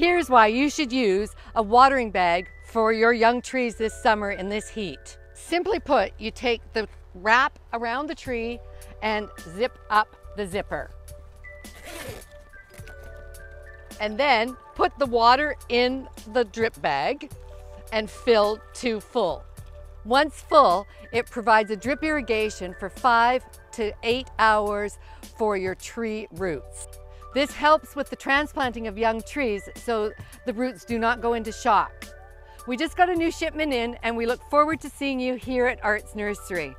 Here's why you should use a watering bag for your young trees this summer in this heat. Simply put, you take the wrap around the tree and zip up the zipper. And then put the water in the drip bag and fill to full. Once full, it provides a drip irrigation for 5 to 8 hours for your tree roots. This helps with the transplanting of young trees so the roots do not go into shock. We just got a new shipment in, and we look forward to seeing you here at Arts Nursery.